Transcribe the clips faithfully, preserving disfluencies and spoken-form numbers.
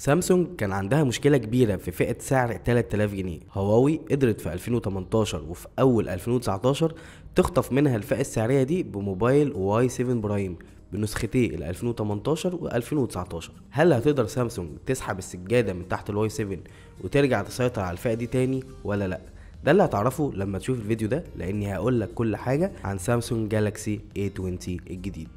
سامسونج كان عندها مشكلة كبيرة في فئة سعر تلات آلاف جنيه. هواوي قدرت في ألفين وتمنتاشر وفي أول ألفين وتسعتاشر تخطف منها الفئة السعرية دي بموبايل واي سفن برايم بنسختي ال ألفين وتمنتاشر و ألفين وتسعتاشر. هل هتقدر سامسونج تسحب السجادة من تحت الواي سفن وترجع تسيطر على الفئة دي تاني ولا لأ؟ ده اللي هتعرفه لما تشوف الفيديو ده، لأني هقول لك كل حاجة عن سامسونج جالاكسي إيه عشرين الجديد.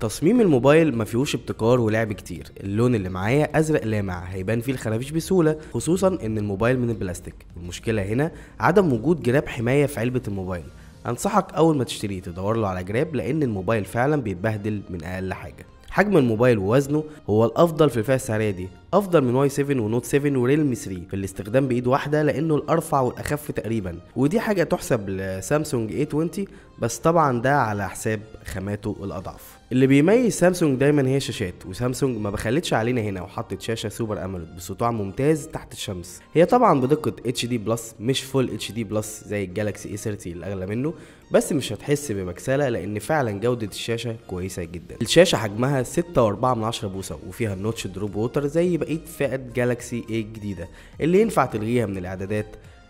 تصميم الموبايل ما فيهوش ابتكار ولعب كتير. اللون اللي معايا ازرق لامع هيبان فيه الخرافيش بسهوله، خصوصا ان الموبايل من البلاستيك. المشكله هنا عدم وجود جراب حمايه في علبه الموبايل. انصحك اول ما تشتريه تدور له على جراب، لان الموبايل فعلا بيتبهدل من اقل حاجه. حجم الموبايل ووزنه هو الافضل في الفئه السعريه دي، افضل من واي سفن ونوت سفن وريلمي تلاتة في الاستخدام بايد واحده، لانه الارفع والاخف تقريبا، ودي حاجه تحسب لسامسونج إيه عشرين، بس طبعا ده على حساب خاماته الاضعف. اللي بيميز سامسونج دايما هي الشاشات، وسامسونج ما بخلتش علينا هنا وحطت شاشه سوبر اموليد بسطوع ممتاز تحت الشمس. هي طبعا بدقه اتش دي بلس، مش فول اتش دي بلس زي الجالاكسي إيه تلاتين الاغلى منه، بس مش هتحس بمكسله لان فعلا جوده الشاشه كويسه جدا. الشاشه حجمها ستة وأربعة من عشرة بوصه وفيها النوتش دروب ووتر زي بقيه فئه جالاكسي إيه الجديده، اللي ينفع تلغيها من الاعدادات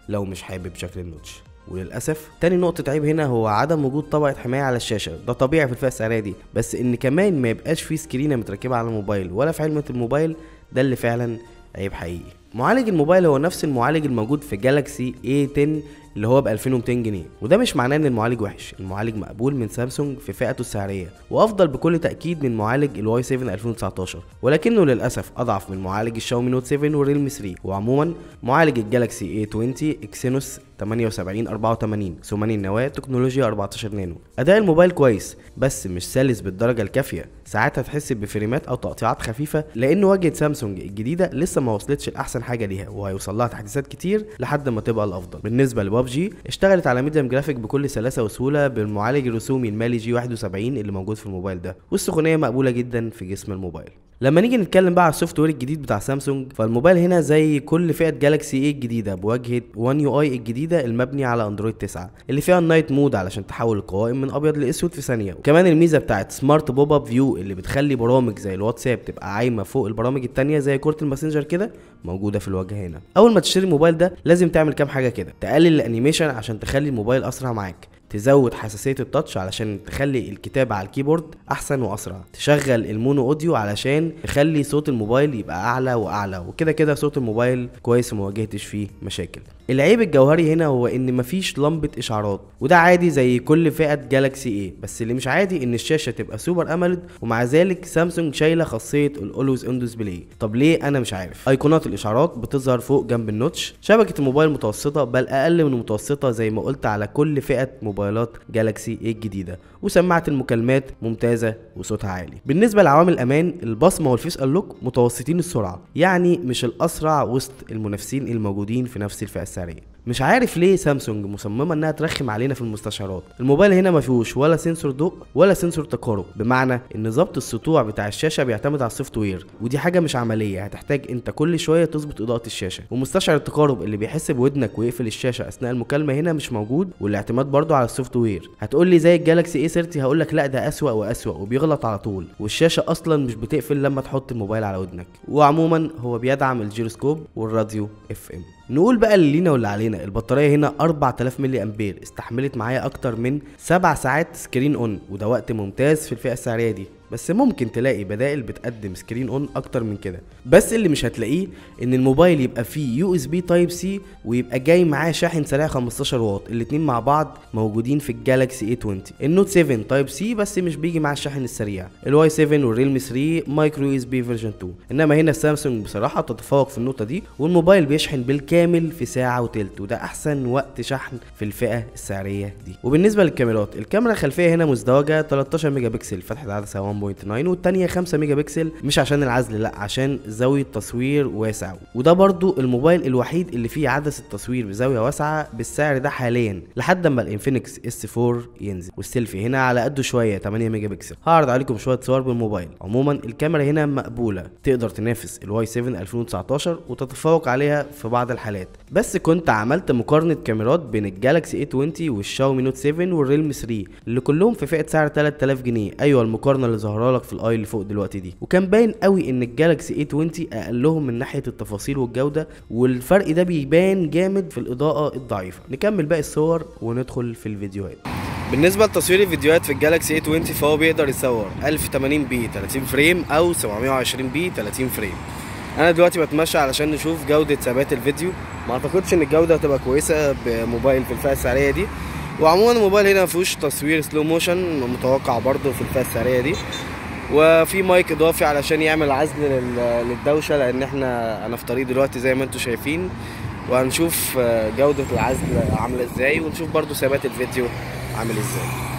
لو مش حابب شكل النوتش. وللاسف تاني نقطه عيب هنا هو عدم وجود طبقه حمايه على الشاشه. ده طبيعي في الفئه السعريه دي، بس ان كمان ما يبقاش فيه سكرينه متركبه على الموبايل ولا في علبه الموبايل، ده اللي فعلا عيب حقيقي. معالج الموبايل هو نفس المعالج الموجود في جالاكسي إيه عشرة اللي هو ب ألفين ومتين جنيه، وده مش معناه ان المعالج وحش. المعالج مقبول من سامسونج في فئته السعريه، وافضل بكل تاكيد من معالج الواي سفن ألفين وتسعتاشر، ولكنه للاسف اضعف من معالج الشاومي نوت سفن وريلمي تلاتة. وعموما معالج الجالاكسي إيه عشرين اكسينوس تمنية وسبعين أربعة وتمانين، ثمانية نواه، تكنولوجيا أربعتاشر نانو. اداء الموبايل كويس بس مش سلس بالدرجه الكافيه، ساعات هتحس بفريمات او تقطيعات خفيفه، لان واجهه سامسونج الجديده لسه ما وصلتش لاحسن حاجه ليها، وهيوصل لها تحديثات كتير لحد ما تبقى الافضل. بالنسبه لبابجي اشتغلت على ميديم جرافيك بكل سلاسه وسهوله بالمعالج الرسومي المالي جي واحد وسبعين اللي موجود في الموبايل ده، والسخونيه مقبوله جدا في جسم الموبايل. لما نيجي نتكلم بقى على السوفت وير الجديد بتاع سامسونج، فالموبايل هنا زي كل فئه جالاكسي إيه الجديده بواجهه وان يو اي الجديده المبني على اندرويد تسعة، اللي فيها النايت مود علشان تحول القوائم من ابيض لاسود في ثانيه، وكمان الميزه بتاعت سمارت بوب اب فيو اللي بتخلي برامج زي الواتساب تبقى عايمه فوق البرامج الثانيه زي كره الماسنجر كده، موجوده في الواجهه هنا. اول ما تشتري الموبايل ده لازم تعمل كام حاجه كده: تقلل الانيميشن عشان تخلي الموبايل اسرع معاك، تزود حساسيه التاتش علشان تخلي الكتابه على الكيبورد احسن واسرع، تشغل المونو اوديو علشان تخلي صوت الموبايل يبقى اعلى واعلى، وكده كده صوت الموبايل كويس وما واجهتش فيه مشاكل. العيب الجوهري هنا هو ان مفيش لمبه اشعارات، وده عادي زي كل فئه جالاكسي إيه، بس اللي مش عادي ان الشاشه تبقى سوبر اموليد ومع ذلك سامسونج شايله خاصيه الاولويز اون ديسبلاي. طب ليه؟ انا مش عارف. ايقونات الاشعارات بتظهر فوق جنب النوتش. شبكه الموبايل متوسطه بل اقل من المتوسطه زي ما قلت على كل فئه موبايلات جالاكسي إيه الجديده، وسماعه المكالمات ممتازه وصوتها عالي. بالنسبه لعوامل الامان، البصمه والفيس انلوك متوسطين السرعه، يعني مش الاسرع وسط المنافسين الموجودين في نفس الفئه السعريه. مش عارف ليه سامسونج مصممه انها ترخم علينا في المستشعرات. الموبايل هنا ما فيهوش ولا سنسور ضوء ولا سنسور تقارب، بمعنى ان ظبط السطوع بتاع الشاشه بيعتمد على السوفت وير، ودي حاجه مش عمليه، هتحتاج انت كل شويه تظبط اضاءه الشاشه. ومستشعر التقارب اللي بيحس بودنك ويقفل الشاشه اثناء المكالمه هنا مش موجود، والاعتماد برضو على السوفت وير. هتقول لي زي الجالاكسي إيه تلاتين، هقول لك لا ده اسوأ واسوأ وبيغلط على طول، والشاشه اصلا مش بتقفل لما تحط الموبايل على ودنك. وعموما هو بيدعم الجيروسكوب والراديو اف ام. نقول بقى اللي لينا واللي علينا. البطاريه هنا أربعة آلاف ملي امبير، استحملت معايا اكتر من سبع ساعات سكرين اون، وده وقت ممتاز في الفئه السعريه دي، بس ممكن تلاقي بدائل بتقدم سكرين اون اكتر من كده. بس اللي مش هتلاقيه ان الموبايل يبقى فيه يو اس بي تايب سي ويبقى جاي معاه شاحن سريع خمستاشر واط، الاتنين مع بعض موجودين في الجالاكسي إيه عشرين. النوت سفن تايب سي بس مش بيجي مع الشاحن السريع. الواي سفن والريلمي تلاتة مايكرو يو اس بي فيرجن اتنين، انما هنا سامسونج بصراحه تتفوق في النقطه دي، والموبايل بيشحن بالكامل في ساعه وتلت، وده احسن وقت شحن في الفئه السعريه دي. وبالنسبه للكاميرات، الكاميرا الخلفيه هنا مزدوجه تلتاشر ميجا بكسل، فتحه عدسه واحد فاصلة تسعة والثانيه خمسة ميجا بكسل، مش عشان العزل لا عشان زاويه تصوير واسعه. وده برضو الموبايل الوحيد اللي فيه عدسه التصوير بزاويه واسعه بالسعر ده حاليا لحد ما الانفينكس اس فور ينزل. والسيلفي هنا على قده شويه ثمانية ميجا بكسل. هعرض عليكم شويه صور بالموبايل. عموما الكاميرا هنا مقبوله، تقدر تنافس الواي سبعة ألفين وتسعتاشر وتتفوق عليها في بعض الحالات. بس كنت عملت مقارنه كاميرات بين الجالكسي إيه عشرين والشاومي نوت سبعة والريلمي تلاتة اللي كلهم في فئه سعر تلات آلاف جنيه. ايوه المقارنه اللي ظاهره لك في الاي اللي فوق دلوقتي دي. وكان باين قوي ان الجالكسي إيه عشرين اقلهم من ناحيه التفاصيل والجوده، والفرق ده بيبان جامد في الاضاءه الضعيفه. نكمل باقي الصور وندخل في الفيديوهات. بالنسبه لتصوير الفيديوهات في الجالكسي إيه عشرين فهو بيقدر يصور ألف وتمانين بي تلاتين فريم او سبعمية وعشرين بي تلاتين فريم. انا دلوقتي بتمشى علشان نشوف جوده ثبات الفيديو. ما اعتقدش ان الجوده هتبقى كويسه بموبايل في الفئه السعريه دي. وعموما الموبايل هنا مفيهوش تصوير سلو موشن متوقع برضه في الفئه السعريه دي. وفي مايك اضافي علشان يعمل عزل للدوشه، لان احنا انا في طريق دلوقتي زي ما انتم شايفين، وهنشوف جوده العزل عامله ازاي، ونشوف برضه ثبات الفيديو عامل ازاي.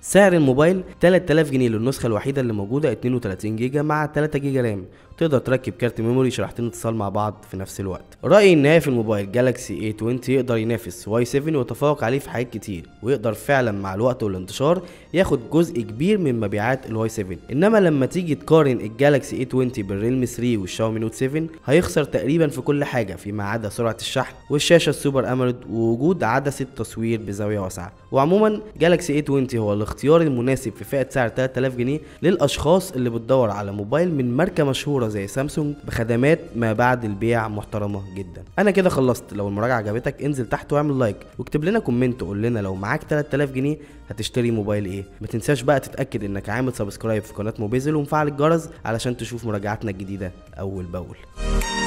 سعر الموبايل تلات آلاف جنيه للنسخه الوحيده اللي موجوده اتنين وتلاتين جيجا مع تلاتة جيجا رام، وتقدر تركب كارت ميموري شريحتين اتصال مع بعض في نفس الوقت. رايي ان في الموبايل جالكسي إيه عشرين يقدر ينافس واي سبعة ويتفوق عليه في حاجات كتير، ويقدر فعلا مع الوقت والانتشار ياخد جزء كبير من مبيعات الواي سبعة. انما لما تيجي تقارن الجالكسي إيه عشرين بالريلمي تلاتة والشاومي نوت سبعة هيخسر تقريبا في كل حاجه فيما عدا سرعه الشحن والشاشه السوبر اموليد ووجود عدسه تصوير بزاويه واسعه. وعموما جالكسي إيه عشرين هو الاختيار المناسب في فئه سعر تلات آلاف جنيه للاشخاص اللي بتدور على موبايل من ماركه مشهوره زي سامسونج بخدمات ما بعد البيع محترمه جدا. انا كده خلصت. لو المراجعه عجبتك انزل تحت واعمل لايك واكتب لنا كومنت وقول لنا لو معاك تلات آلاف جنيه هتشتري موبايل ايه. ما تنساش بقى تتاكد انك عامل سبسكرايب في قناه موبيزل ومفعل الجرس علشان تشوف مراجعاتنا الجديده اول باول.